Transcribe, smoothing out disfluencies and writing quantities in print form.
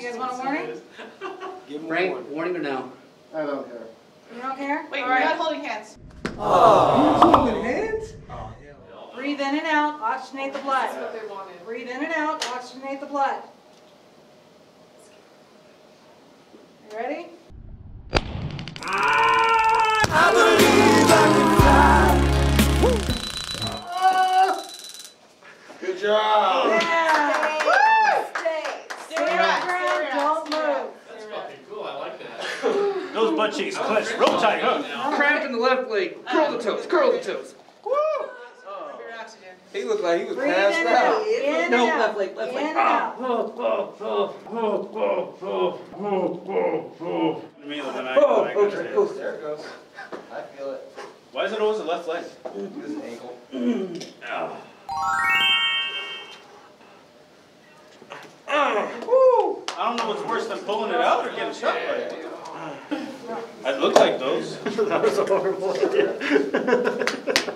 You guys want a warning? Give him Frank, warning or no? I don't care. You don't care? Wait, we're not holding hands. Oh. You're holding hands? Oh, yeah. Breathe in and out. Oxygenate the blood. That's what they wanted. Breathe in and out. Oxygenate the blood. You ready? I believe I can fly. Good job. Yeah. Stay right. Don't move. That's fucking cool. I like that. Those butt cheeks clenched real tight, huh? Cramp in the left leg. Curl the toes. Curl the toes. Woo! Oh. He looked like he was passed out. No, left leg. Left leg. Oh, there it goes. I feel it. Why is it always the left leg? Because it's an ankle. I don't know what's worse than pulling it out or getting shot by it. I look like those. That was a horrible idea.